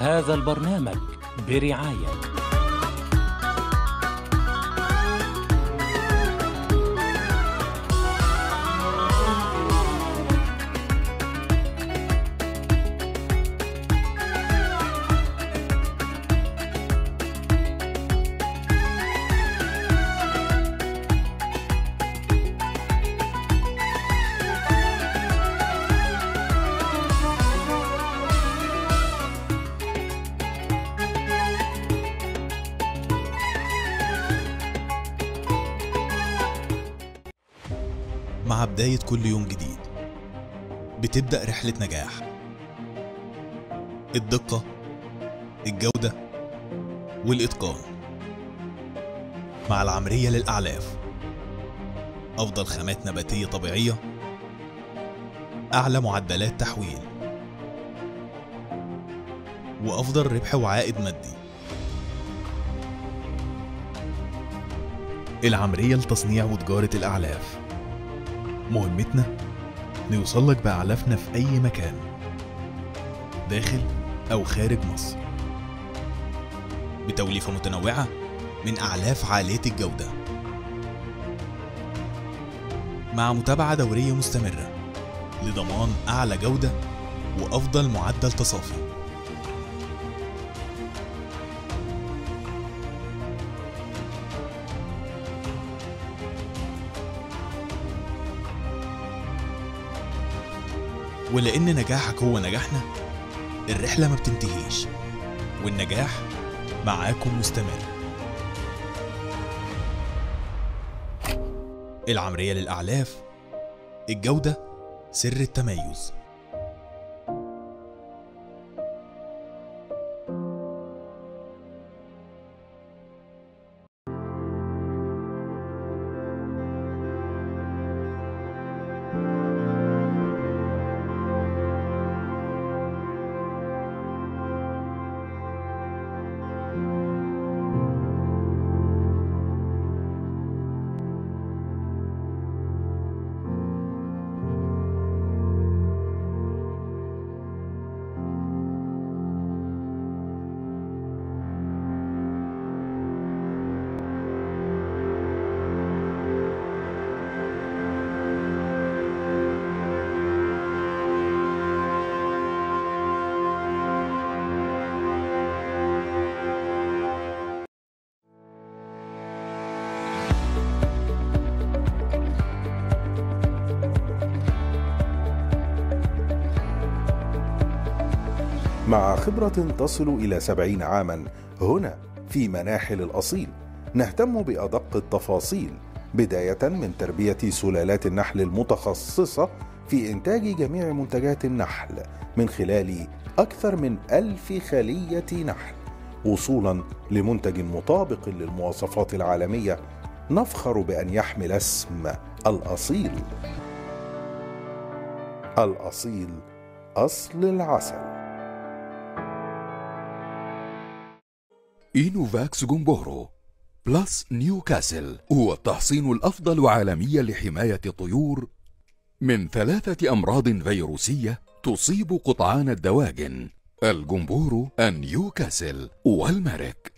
هذا البرنامج برعاية مع بداية كل يوم جديد بتبدأ رحلة نجاح. الدقة، الجودة، والإتقان مع العمرية للأعلاف. أفضل خامات نباتية طبيعية، أعلى معدلات تحويل، وأفضل ربح وعائد مادي. العمرية لتصنيع وتجارة الأعلاف. مهمتنا نوصل لك بأعلافنا في أي مكان داخل أو خارج مصر، بتوليفة متنوعة من أعلاف عالية الجودة مع متابعة دورية مستمرة لضمان أعلى جودة وأفضل معدل تصافي. ولأن نجاحك هو نجاحنا، الرحلة ما بتنتهيش والنجاح معاكم مستمر. العمرية للأعلاف، الجودة سر التميز. مع خبرة تصل إلى 70 عاماً، هنا في مناحل الأصيل نهتم بأدق التفاصيل، بداية من تربية سلالات النحل المتخصصة في إنتاج جميع منتجات النحل من خلال أكثر من 1000 خلية نحل، وصولاً لمنتج مطابق للمواصفات العالمية نفخر بأن يحمل اسم الأصيل. الأصيل أصل العسل. إينوفاكس جمبورو بلس نيو كاسل هو التحصين الأفضل عالميا لحماية الطيور من 3 أمراض فيروسية تصيب قطعان الدواجن: الجمبورو، النيو كاسل، والمرك.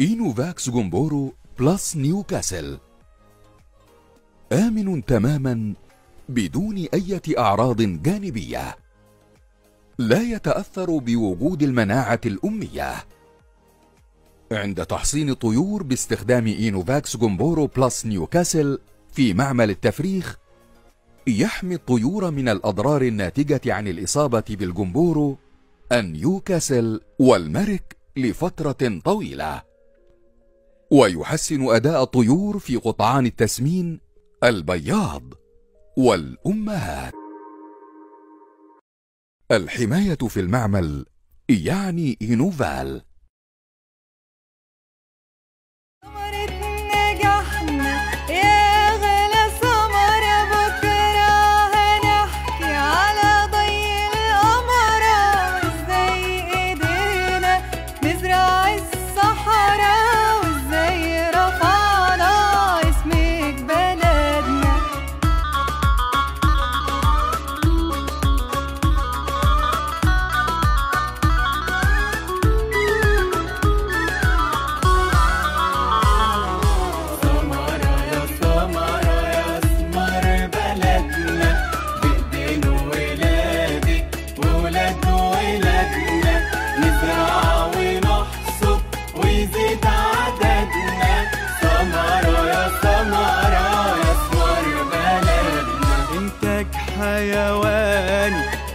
إينوفاكس جمبورو بلس نيو كاسل آمن تماما بدون أي أعراض جانبية، لا يتأثر بوجود المناعة الأمية. عند تحصين الطيور باستخدام إينوفاكس جمبورو بلس نيو كاسل في معمل التفريخ، يحمي الطيور من الأضرار الناتجة عن الإصابة بالجمبورو، النيو كاسل، والمرك لفترة طويلة، ويحسن أداء الطيور في قطعان التسمين، البياض، والأمهات. الحماية في المعمل يعني إينوفال.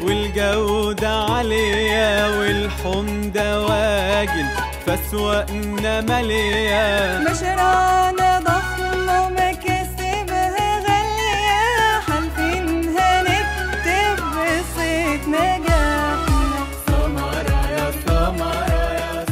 والجودة عالية والحمدة واجد، فاسواقنا مالية مشاريعنا ضخمة ومكاسبها غالية، حالفين هنكتب قصة نجاحنا. سمرة يا سمرة يا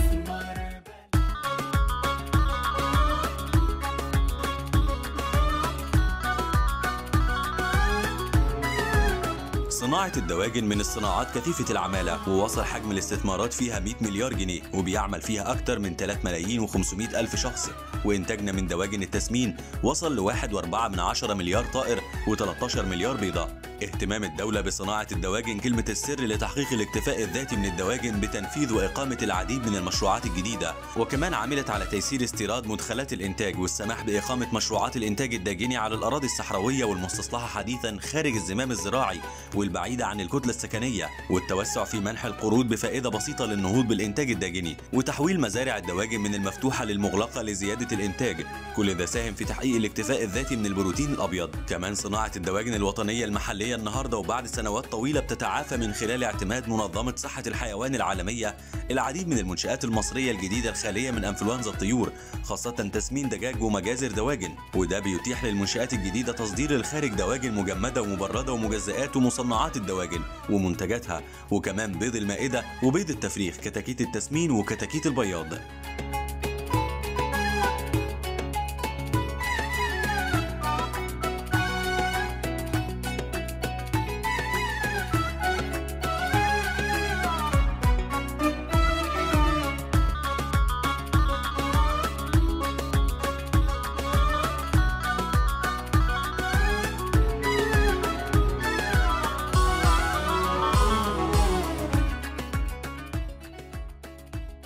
سمر صناعة الدواجن من الصناعات كثيفة العمالة، ووصل حجم الاستثمارات فيها 100 مليار جنيه، وبيعمل فيها أكتر من 3,500,000 شخص، وإنتاجنا من دواجن التسمين وصل ل 1.4 مليار طائر و13 مليار بيضة. اهتمام الدولة بصناعة الدواجن كلمة السر لتحقيق الاكتفاء الذاتي من الدواجن بتنفيذ وإقامة العديد من المشروعات الجديدة، وكمان عملت على تيسير استيراد مدخلات الإنتاج والسماح بإقامة مشروعات الإنتاج الداجني على الأراضي الصحراوية والمستصلحة حديثا خارج الزمام الزراعي والبعيدة عن الكتلة السكنية، والتوسع في منح القروض بفائدة بسيطة للنهوض بالإنتاج الداجني، وتحويل مزارع الدواجن من المفتوحة للمغلقة لزيادة الإنتاج. كل ده ساهم في تحقيق الاكتفاء الذاتي من البروتين الأبيض. كمان صناعة الدواجن الوطنية المحلية النهارده وبعد سنوات طويلة بتتعافى من خلال اعتماد منظمة صحة الحيوان العالمية العديد من المنشآت المصرية الجديدة الخالية من أنفلونزا الطيور، خاصة تسمين دجاج ومجازر دواجن، وده بيتيح للمنشآت الجديدة تصدير للخارج دواجن مجمدة ومبردة ومجزئات ومصنعات الدواجن ومنتجاتها، وكمان بيض المائدة وبيض التفريخ، كتاكيت التسمين وكتاكيت البياض.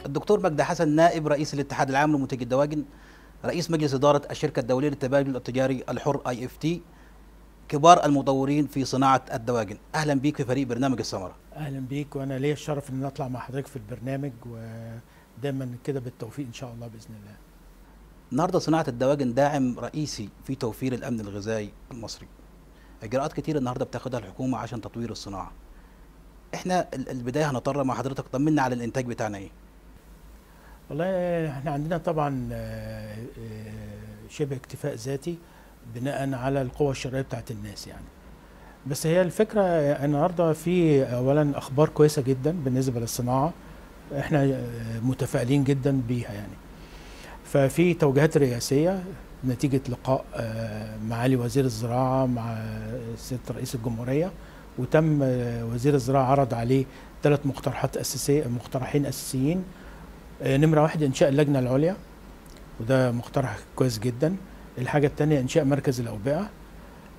الدكتور مجدي حسن نائب رئيس الاتحاد العام لمنتجي الدواجن، رئيس مجلس إدارة الشركة الدولية للتبادل التجاري الحر IFT، كبار المطورين في صناعة الدواجن. أهلا بيك في فريق برنامج الثمرة. أهلا بيك، وأنا ليا الشرف إن أطلع مع حضرتك في البرنامج، ودايما كده بالتوفيق إن شاء الله بإذن الله. النهارده صناعة الدواجن داعم رئيسي في توفير الأمن الغذائي المصري. إجراءات كتير النهارده بتاخدها الحكومة عشان تطوير الصناعة. إحنا البداية هنضطر مع حضرتك، طمنا على الإنتاج بتاعنا إيه؟ والله احنا عندنا طبعا شبه اكتفاء ذاتي بناء على القوة الشرائية بتاعت الناس يعني، بس هي الفكرة النهارده في اولا اخبار كويسة جدا بالنسبة للصناعة، احنا متفائلين جدا بيها يعني. ففي توجيهات رئاسية نتيجة لقاء معالي وزير الزراعة مع سيادة رئيس الجمهورية، وتم وزير الزراعة عرض عليه 3 مقترحات أساسية، مقترحين أساسيين. نمرة 1 إنشاء اللجنة العليا، وده مقترح كويس جدا. الحاجة الثانية إنشاء مركز الأوبئة.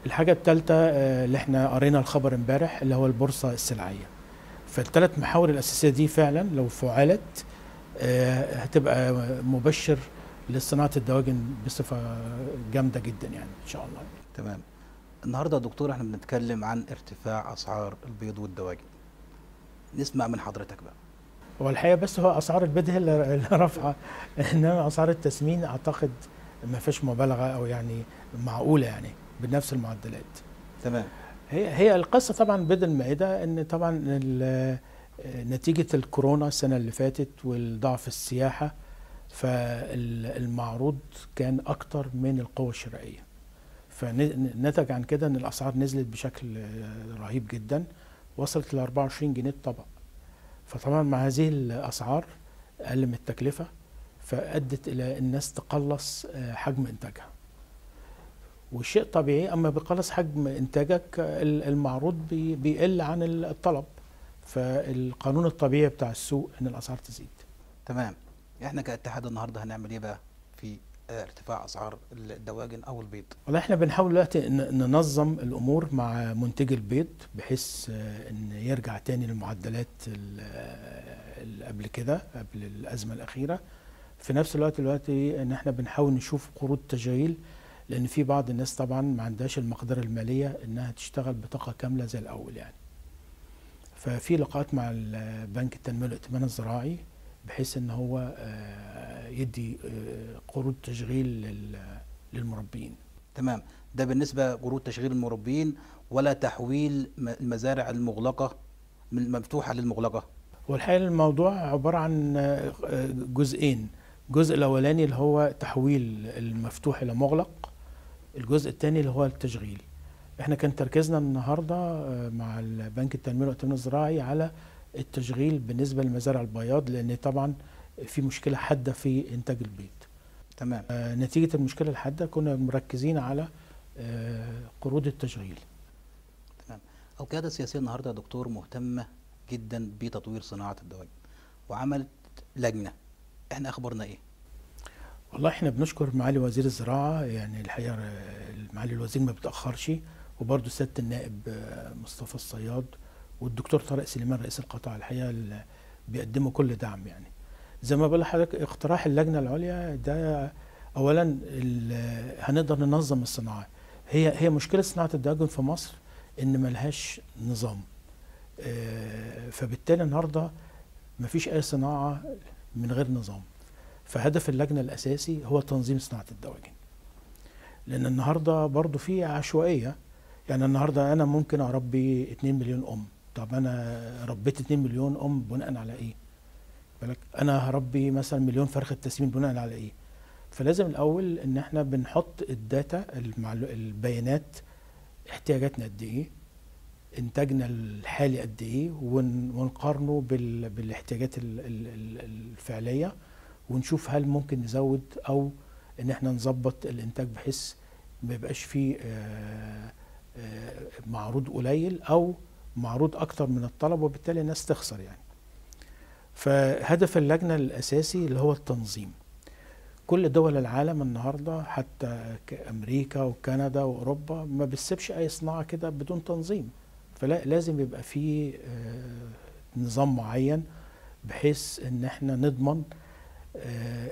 الحاجة الثالثة اللي احنا قرينا الخبر امبارح اللي هو البورصة السلعية. فالثلاث محاور الأساسية دي فعلا لو فعلت هتبقى مبشر لصناعة الدواجن بصفة جامدة جدا يعني إن شاء الله. تمام. النهاردة يا دكتور احنا بنتكلم عن ارتفاع أسعار البيض والدواجن. نسمع من حضرتك بقى. هو الحقيقه بس هو اسعار البيض هي اللي رافعه، انما اسعار التسمين اعتقد ما فيش مبالغه او يعني معقوله يعني بنفس المعدلات. تمام. هي القصه طبعا بيض المائده ان طبعا نتيجه الكورونا السنه اللي فاتت والضعف السياحه، فالمعروض كان اكتر من القوه الشرائيه، فنتج عن كده ان الاسعار نزلت بشكل رهيب جدا، وصلت ل 24 جنيه الطبق. فطبعا مع هذه الاسعار اقل من التكلفه، فادت الى الناس تقلص حجم انتاجها، والشيء طبيعي. اما بيقلص حجم انتاجك المعروض بيقل عن الطلب، فالقانون الطبيعي بتاع السوق ان الاسعار تزيد. تمام. احنا كاتحاد النهارده هنعمل ايه بقى في ارتفاع اسعار الدواجن او البيض؟ والله احنا بنحاول دلوقتي ننظم الامور مع منتجي البيض بحيث ان يرجع تاني للمعدلات اللي قبل كده قبل الازمه الاخيره. في نفس الوقت دلوقتي ان احنا بنحاول نشوف قروض تشغيل، لان في بعض الناس طبعا ما عندهاش المقدره الماليه انها تشتغل بطاقه كامله زي الاول يعني. ففي لقاءات مع بنك التنميه والائتمان الزراعي بحيث ان هو يدي قروض تشغيل للمربين. تمام. ده بالنسبه قروض تشغيل المربين، ولا تحويل المزارع المغلقه من المفتوحه للمغلقه؟ والحقيقه الموضوع عباره عن جزئين، الجزء الاولاني اللي هو تحويل المفتوح الى مغلق، الجزء الثاني اللي هو التشغيل. احنا كان تركيزنا النهارده مع البنك التنميه والتنميه الزراعي على التشغيل بالنسبه للمزارع البياض، لان طبعا في مشكله حاده في انتاج البيض. تمام. نتيجه المشكله الحاده كنا مركزين على قروض التشغيل. تمام. القياده السياسيه النهارده يا دكتور مهتمه جدا بتطوير صناعه الدواجن وعملت لجنه، احنا اخبرنا ايه؟ والله احنا بنشكر معالي وزير الزراعه، يعني الحقيقه معالي الوزير ما بيتاخرش، وبرده سياده النائب مصطفى الصياد والدكتور طارق سليمان رئيس القطاع، الحقيقه بيقدموا كل دعم. يعني زي ما بقول لحضرتك اقتراح اللجنه العليا ده، اولا هنقدر ننظم الصناعه. هي مشكله صناعه الدواجن في مصر ان ملهاش نظام، فبالتالي النهارده مفيش اي صناعه من غير نظام. فهدف اللجنه الاساسي هو تنظيم صناعه الدواجن، لان النهارده برضو في عشوائيه. يعني النهارده انا ممكن اربي 2 مليون ام، طب انا ربيت 2 مليون ام بناء على ايه؟ بالك انا هربي مثلا مليون فرخه تسمين بناء على ايه؟ فلازم الاول ان احنا بنحط الداتا، البيانات، احتياجاتنا قد ايه، انتاجنا الحالي قد ايه، ونقارنه بالاحتياجات الفعليه، ونشوف هل ممكن نزود او ان احنا نظبط الانتاج بحيث ما يبقاش فيه معروض قليل او معروض اكتر من الطلب وبالتالي الناس تخسر. يعني فهدف اللجنه الاساسي اللي هو التنظيم. كل دول العالم النهارده حتى كامريكا وكندا واوروبا ما بتسيبش اي صناعه كده بدون تنظيم، فلا لازم يبقى في نظام معين بحيث ان احنا نضمن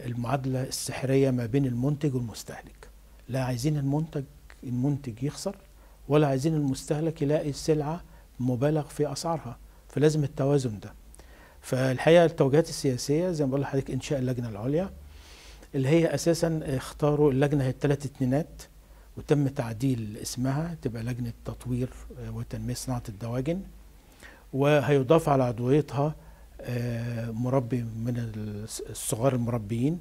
المعادله السحريه ما بين المنتج والمستهلك. لا عايزين المنتج يخسر، ولا عايزين المستهلك يلاقي السلعه مبالغ في اسعارها، فلازم التوازن ده. فالحقيقه التوجيهات السياسيه زي ما بقول لحضرتك انشاء اللجنه العليا، اللي هي اساسا اختاروا اللجنه هي الثلاث اتنينات، وتم تعديل اسمها تبقى لجنه تطوير وتنميه صناعه الدواجن، وهيضاف على عضويتها مربي من الصغار المربيين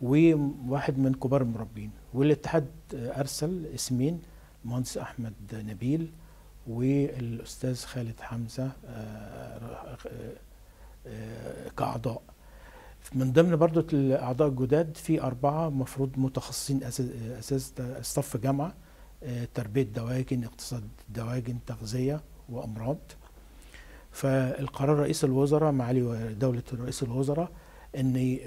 وواحد من كبار المربيين. والاتحاد ارسل اسمين، المهندس احمد نبيل والاستاذ خالد حمزه كاعضاء. من ضمن برضو الاعضاء الجداد في 4 مفروض متخصصين اساس صف جامعه، تربيه دواجن، اقتصاد دواجن، تغذيه وامراض. فالقرار رئيس الوزراء معالي دوله رئيس الوزراء ان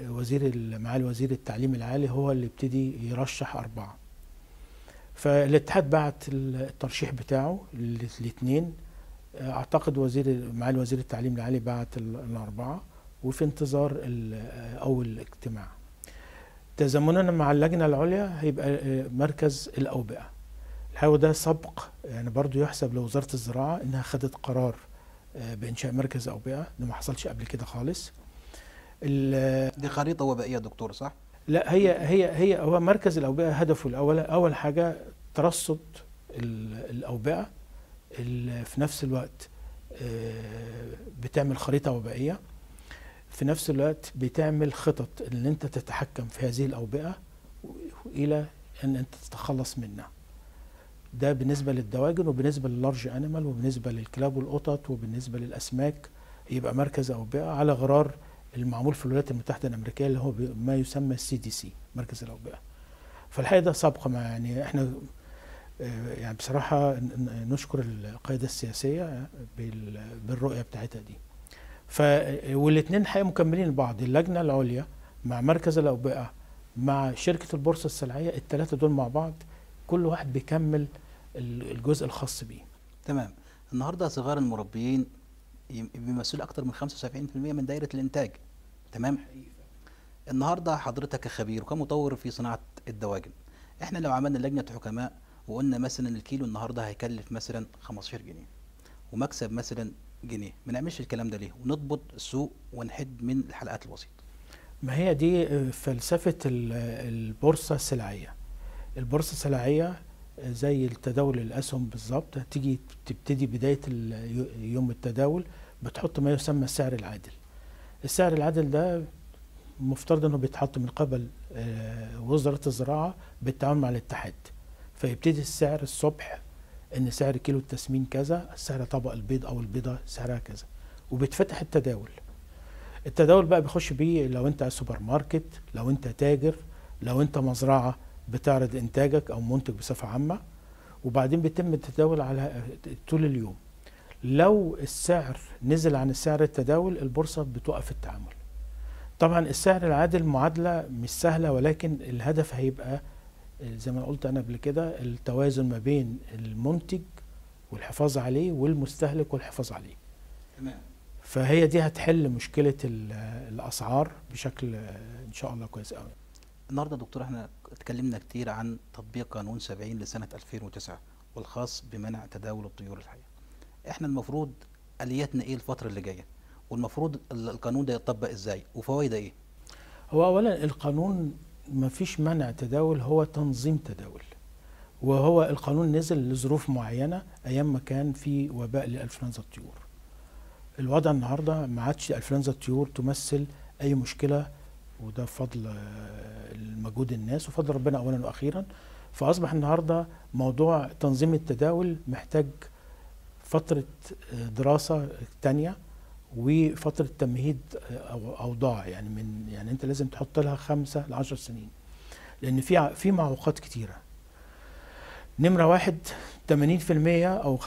معالي وزير التعليم العالي هو اللي يبتدي يرشح 4. فالاتحاد بعت الترشيح بتاعه الاثنين، اعتقد معالي وزير التعليم العالي بعت ال4، وفي انتظار اول اجتماع. تزامنا مع اللجنه العليا هيبقى مركز الاوبئه. الحقيقه ده سبق، يعني برضو يحسب لوزاره الزراعه انها خدت قرار بانشاء مركز اوبئه، ده ما حصلش قبل كده خالص. دي خريطه وبائيه دكتور صح؟ لا، هي هو مركز الاوبئه هدفه الاول اول حاجه ترصد الاوبئه، في نفس الوقت بتعمل خريطه وبائيه، في نفس الوقت بتعمل خطط ان انت تتحكم في هذه الاوبئه الى ان انت تتخلص منها. ده بالنسبه للدواجن، وبالنسبه لللارج انيمال، وبالنسبه للكلاب والقطط، وبالنسبه للاسماك يبقى مركز اوبئه على غرار المعمول في الولايات المتحده الامريكيه اللي هو ما يسمى CDC مركز الاوبئه. فالحقيقه ده سابقه، يعني احنا يعني بصراحه نشكر القياده السياسيه بالرؤيه بتاعتها دي. والاثنين حقيقه مكملين لبعض، اللجنه العليا مع مركز الاوبئه مع شركه البورصه السلعيه، الثلاثه دول مع بعض كل واحد بيكمل الجزء الخاص بيه. تمام. النهارده صغار المربيين بيمثلوا اكثر من 75% من دائره الانتاج. تمام. النهارده حضرتك كخبير وكمطور في صناعه الدواجن، احنا لو عملنا لجنه حكماء وقلنا مثلا الكيلو النهارده هيكلف مثلا 15 جنيه ومكسب مثلا جنيه، ما نعملش الكلام ده ليه؟ ونضبط السوق ونحد من الحلقات الوسيط. ما هي دي فلسفه البورصه السلعيه. البورصه السلعيه زي التداول الاسهم بالظبط، هتيجي تبتدي بدايه يوم التداول بتحط ما يسمى السعر العادل. السعر العادل ده مفترض انه بيتحط من قبل وزارة الزراعة بالتعاون مع الاتحاد، فيبتدي السعر الصبح ان سعر كيلو التسمين كذا، سعر طبق البيض او البيضة سعرها كذا، وبيتفتح التداول. التداول بقى بيخش بيه لو انت سوبر ماركت، لو انت تاجر، لو انت مزرعة بتعرض انتاجك او منتج بصفة عامة، وبعدين بيتم التداول على طول اليوم. لو السعر نزل عن السعر التداول البورصة بتوقف التعامل. طبعا السعر العادل معادلة مش سهلة، ولكن الهدف هيبقى زي ما قلت انا قبل كده، التوازن ما بين المنتج والحفاظ عليه والمستهلك والحفاظ عليه. تمام. فهي دي هتحل مشكلة الأسعار بشكل إن شاء الله كويس قوي. النهارده دكتور احنا اتكلمنا كتير عن تطبيق قانون 70 لسنة 2009 والخاص بمنع تداول الطيور الحية. احنا المفروض آلياتنا ايه الفترة اللي جاية؟ والمفروض القانون ده يتطبق ازاي؟ وفوائده ايه؟ هو أولا القانون مفيش منع تداول، هو تنظيم تداول. وهو القانون نزل لظروف معينة أيام ما كان في وباء لإنفلونزا الطيور. الوضع النهارده ما عادش انفلونزا الطيور تمثل اي مشكله، وده بفضل مجهود الناس وفضل ربنا اولا واخيرا. فاصبح النهارده موضوع تنظيم التداول محتاج فتره دراسه ثانيه وفتره تمهيد اوضاع، يعني انت لازم تحط لها 5 ل 10 سنين، لان في معوقات كتيره. نمرة واحد 80% أو 75%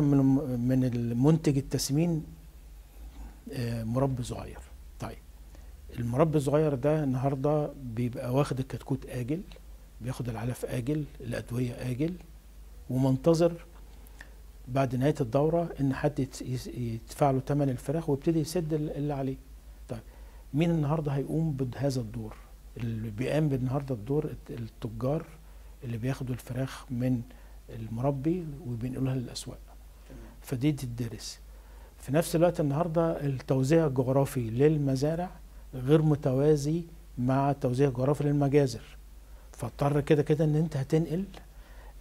من المنتج التسمين مربي صغير. طيب المربي الصغير ده النهارده بيبقى واخد الكتكوت آجل، بياخد العلف آجل، الأدوية آجل، ومنتظر بعد نهاية الدورة إن حد يدفع له ثمن الفراخ ويبتدي يسد اللي عليه. طيب مين النهارده هيقوم بهذا الدور؟ اللي بيقام بالنهارده الدور التجار اللي بياخدوا الفراخ من المربي وبينقلوها للأسواق. فدي تدرس. في نفس الوقت النهارده التوزيع الجغرافي للمزارع غير متوازي مع التوزيع الجغرافي للمجازر. فاضطر كده كده ان انت هتنقل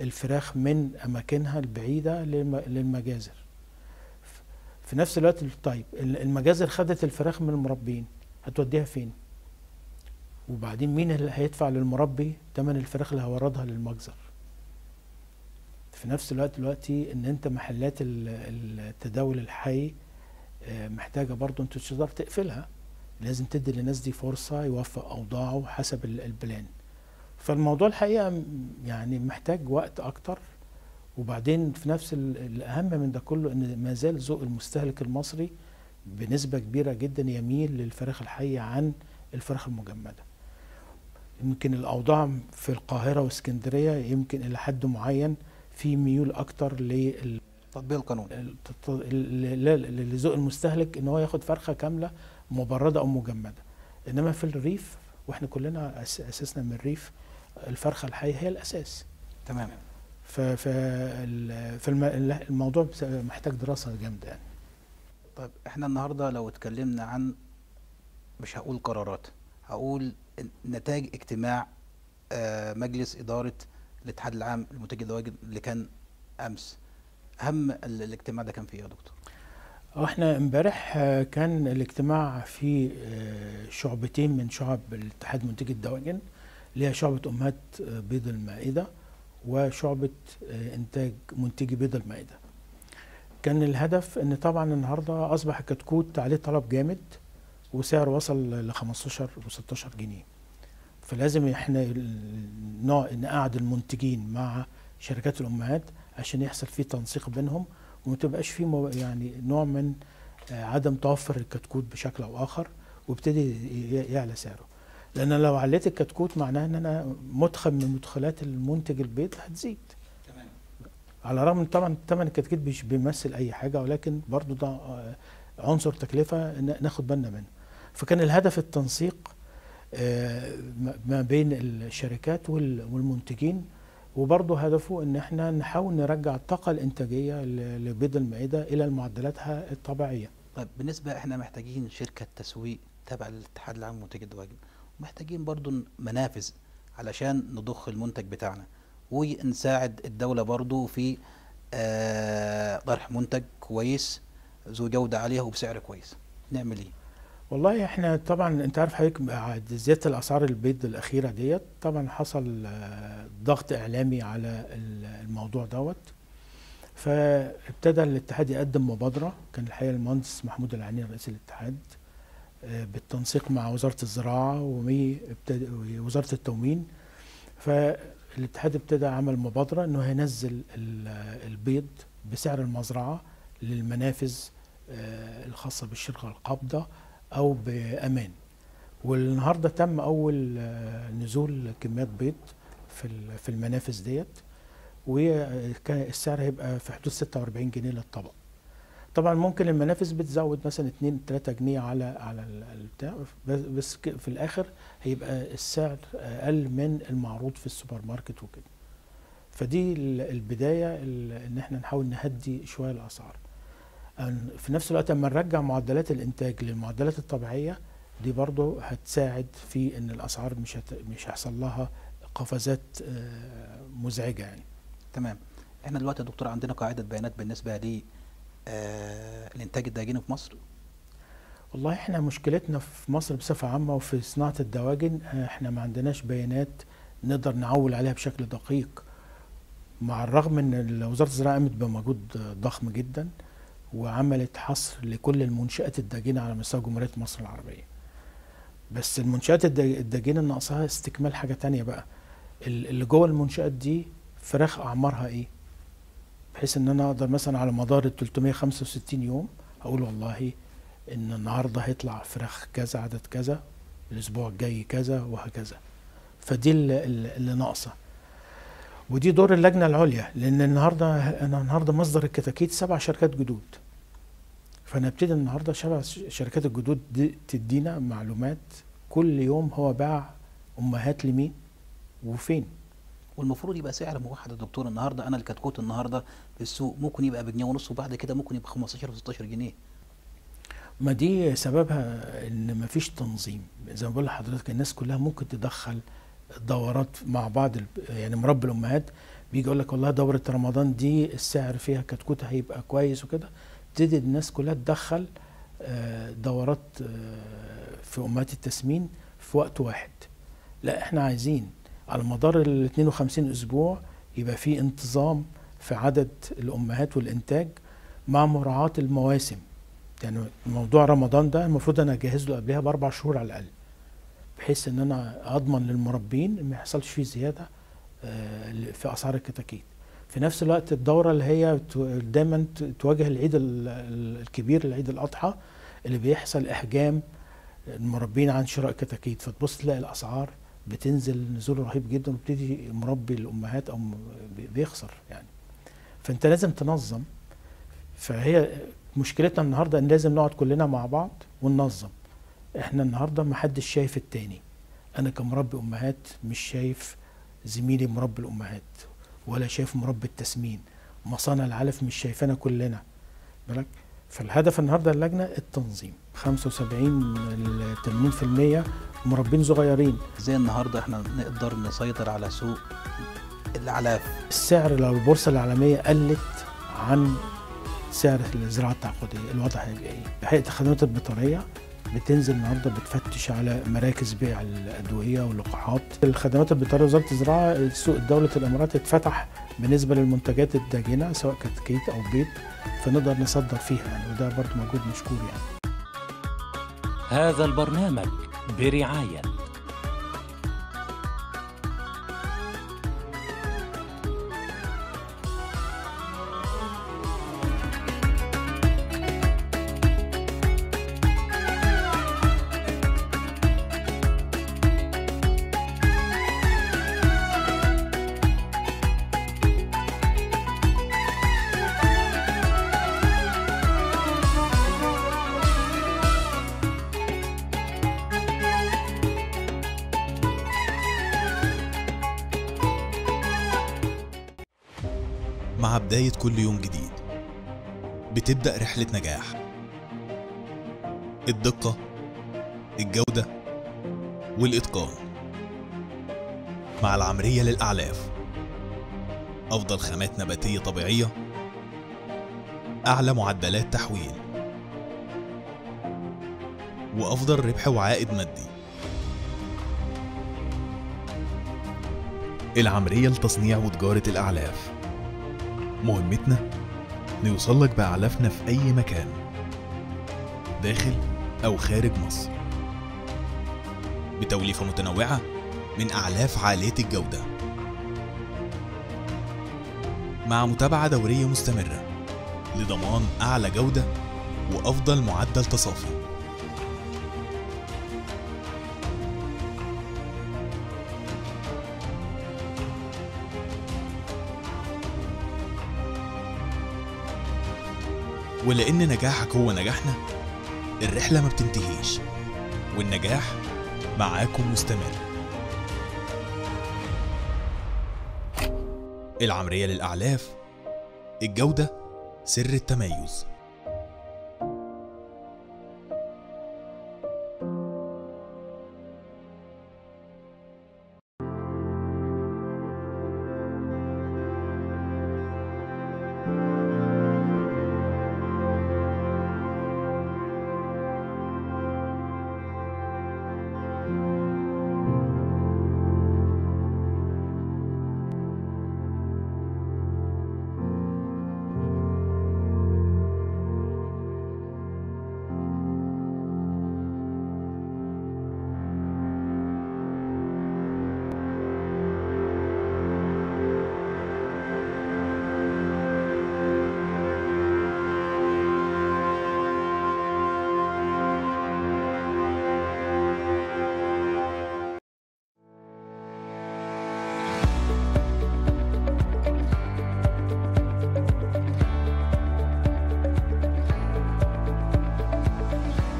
الفراخ من اماكنها البعيده للمجازر. في نفس الوقت طيب المجازر خدت الفراخ من المربين، هتوديها فين؟ وبعدين مين اللي هيدفع للمربي ثمن الفراخ اللي هوردها للمجزر؟ في نفس الوقت دلوقتي ان انت محلات التداول الحي محتاجه برضه انت تقدر تقفلها، لازم تدي للناس دي فرصه يوفق اوضاعه حسب البلان. فالموضوع الحقيقه يعني محتاج وقت اكتر. وبعدين في نفس الاهم من ده كله ان ما زال ذوق المستهلك المصري بنسبه كبيره جدا يميل للفراخ الحيه عن الفراخ المجمده. يمكن الاوضاع في القاهره واسكندريه يمكن الى حد معين في ميول اكتر لتطبيق القانون لذوق المستهلك ان هو ياخد فرخه كامله مبرده او مجمده. انما في الريف، واحنا كلنا اساسنا من الريف، الفرخه الحيه هي الاساس. تمام. فالموضوع محتاج دراسه جامده يعني. طيب احنا النهارده لو اتكلمنا عن، مش هقول قرارات، هقول نتائج اجتماع مجلس إدارة الاتحاد العام لمنتجي الدواجن اللي كان أمس. أهم الاجتماع ده كان فيه يا دكتور؟ احنا امبارح كان الاجتماع في شعبتين من شعب الاتحاد منتجي الدواجن، اللي هي شعبة أمهات بيض المائدة وشعبة إنتاج منتجي بيض المائدة. كان الهدف إن طبعا النهارده أصبح الكتكوت عليه طلب جامد وسعر وصل ل 15 و 16 جنيه. فلازم احنا نقعد المنتجين مع شركات الامهات عشان يحصل فيه تنسيق بينهم وما تبقاش فيه يعني نوع من عدم توفر الكتكوت بشكل او اخر ويبتدي يعلى سعره. لان لو عليت الكتكوت معناها ان انا مدخل من مدخلات المنتج البيض هتزيد. تمام. على الرغم ان طبعا ثمن الكتكوت مش بيمثل اي حاجه، ولكن برضو ده عنصر تكلفه ناخد بالنا منه. فكان الهدف التنسيق ما بين الشركات والمنتجين، وبرضه هدفه ان احنا نحاول نرجع الطاقه الانتاجيه لبيض المائده الى معدلاتها الطبيعيه. طيب بالنسبه احنا محتاجين شركه تسويق تابعه للاتحاد العام لمنتجي الدواجن، ومحتاجين برضه منافذ علشان نضخ المنتج بتاعنا ونساعد الدوله برضه في طرح منتج كويس ذو جودة عالية وبسعر كويس، نعمل ايه؟ والله احنا طبعا انت عارف حضرتك بعد زيادة الأسعار البيض الأخيرة ديت طبعا حصل ضغط إعلامي على الموضوع دوت، فابتدى الاتحاد يقدم مبادرة. كان الحقيقة المهندس محمود العني رئيس الاتحاد بالتنسيق مع وزارة الزراعة ووزارة التموين، فالاتحاد ابتدى عمل مبادرة انه هينزل البيض بسعر المزرعة للمنافذ الخاصة بالشركة القابضة أو بأمان. والنهاردة تم أول نزول كميات بيض في المنافذ ديت، والسعر هيبقى في حدود 46 جنيه للطبق. طبعا ممكن المنافذ بتزود مثلا 2-3 جنيه على البتاع، بس في الآخر هيبقى السعر أقل من المعروض في السوبر ماركت وكده. فدي البداية إن احنا نحاول نهدي شوية الأسعار. في نفس الوقت لما نرجع معدلات الانتاج للمعدلات الطبيعيه دي برضو هتساعد في ان الاسعار مش هيحصل لها قفزات مزعجه يعني. تمام. احنا دلوقتي يا دكتور عندنا قاعده بيانات بالنسبه للانتاج الدواجن في مصر. والله احنا مشكلتنا في مصر بصفه عامه وفي صناعه الدواجن احنا ما عندناش بيانات نقدر نعول عليها بشكل دقيق، مع الرغم ان وزاره الزراعه قامت بمجهود ضخم جدا وعملت حصر لكل المنشآت الداجنة على مستوى جمهورية مصر العربية. بس المنشآت الداجنة ناقصها استكمال حاجة تانية بقى، اللي جوه المنشآت دي فراخ أعمارها إيه؟ بحيث إن أنا أقدر مثلا على مدار ال 365 يوم أقول والله إن النهاردة هيطلع فراخ كذا عدد كذا، الأسبوع الجاي كذا وهكذا. فدي اللي ناقصة، ودي دور اللجنه العليا. لان النهارده مصدر الكتاكيت 7 شركات جدود، فانا ابتدي النهارده 7 شركات الجدود دي تدينا معلومات كل يوم هو باع امهات لمين وفين. والمفروض يبقى سعر موحد يا دكتور. النهارده انا الكتكوت النهارده في السوق ممكن يبقى بجنيه ونص، وبعد كده ممكن يبقى 15 و16 جنيه. ما دي سببها ان ما فيش تنظيم. زي ما بقول لحضرتك الناس كلها ممكن تدخل الدورات مع بعض، يعني مربي الامهات بيجي يقول لك والله دوره رمضان دي السعر فيها كتكوت هيبقى كويس وكده، تبتدي الناس كلها تدخل دورات في امهات التسمين في وقت واحد. لا احنا عايزين على مدار ال 52 اسبوع يبقى في انتظام في عدد الامهات والانتاج مع مراعاه المواسم. يعني موضوع رمضان ده المفروض انا اجهز له قبلها ب4 شهور على الاقل، بحيث ان انا اضمن للمربين ما يحصلش فيه زياده في اسعار الكتاكيت. في نفس الوقت الدوره اللي هي دايما تواجه العيد الكبير، العيد الاضحى اللي بيحصل احجام المربين عن شراء كتاكيت، فتبص تلاقي الاسعار بتنزل نزول رهيب جدا، وبتدي مربي الامهات او بيخسر يعني. فانت لازم تنظم. فهي مشكلتنا النهارده ان لازم نقعد كلنا مع بعض وننظم. احنا النهارده محدش شايف التاني. انا كمربي امهات مش شايف زميلي مربي الامهات، ولا شايف مربي التسمين، مصانع العلف مش شايفانا كلنا بالك. فالهدف النهارده اللجنه التنظيم 75-80% مربين صغيرين. ازاي النهارده احنا نقدر نسيطر على سوق الاعلاف؟ السعر لو البورصه العالميه قلت عن سعر الزراعه التعاقديه الوضع هيبقى ايه؟ بحقيقه الخدمات البيطريه بتنزل النهارده بتفتش على مراكز بيع الادويه واللقاحات. الخدمات البيطريه وزاره الزراعه سوق دوله الامارات اتفتح بالنسبه للمنتجات الداجنه سواء كتكيت او بيض، فنقدر نصدر فيها يعني، وده برضه مجهود مشكور يعني. هذا البرنامج برعايه مع بداية كل يوم جديد بتبدأ رحلة نجاح. الدقة، الجودة، والإتقان مع العمرية للأعلاف. أفضل خامات نباتية طبيعية، أعلى معدلات تحويل. وأفضل ربح وعائد مادي. العمرية لتصنيع وتجارة الأعلاف. مهمتنا نوصل لك بأعلافنا في أي مكان داخل أو خارج مصر بتوليفة متنوعة من أعلاف عالية الجودة مع متابعة دورية مستمرة لضمان أعلى جودة وأفضل معدل تصافي. ولأن نجاحك هو نجاحنا، الرحلة ما بتنتهيش والنجاح معاكم مستمر. العمرية للأعلاف، الجودة سر التميز.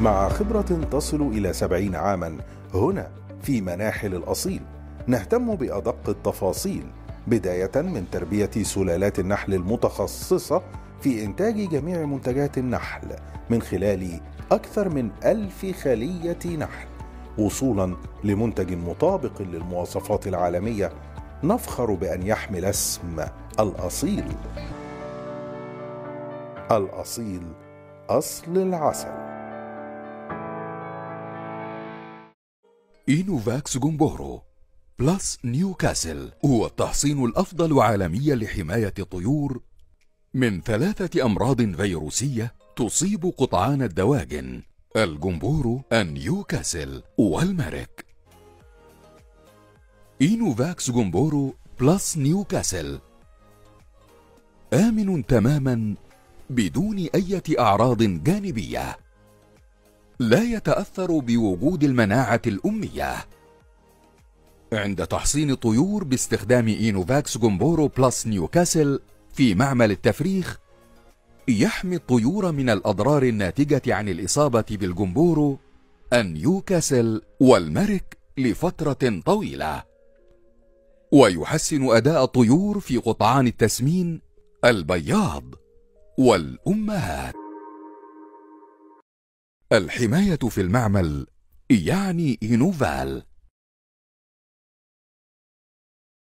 مع خبرة تصل إلى 70 عاماً هنا في مناحل الأصيل نهتم بأدق التفاصيل، بداية من تربية سلالات النحل المتخصصة في إنتاج جميع منتجات النحل من خلال أكثر من 1000 خلية نحل، وصولاً لمنتج مطابق للمواصفات العالمية نفخر بأن يحمل اسم الأصيل. الأصيل أصل العسل. إينوفاكس جمبورو بلس نيو كاسل هو التحصين الأفضل عالميا لحماية الطيور من 3 أمراض فيروسية تصيب قطعان الدواجن: الجمبورو، النيو كاسل، والمرك. إينوفاكس جمبورو بلس نيو كاسل آمن تماما بدون أي أعراض جانبية، لا يتأثر بوجود المناعة الأمية. عند تحصين الطيور باستخدام إينوفاكس جمبورو بلس نيو كاسل في معمل التفريخ، يحمي الطيور من الأضرار الناتجة عن الإصابة بالجمبورو، النيو كاسل، والمرك لفترة طويلة، ويحسن أداء الطيور في قطعان التسمين، البياض، والأمهات. الحماية في المعمل يعني إينوفال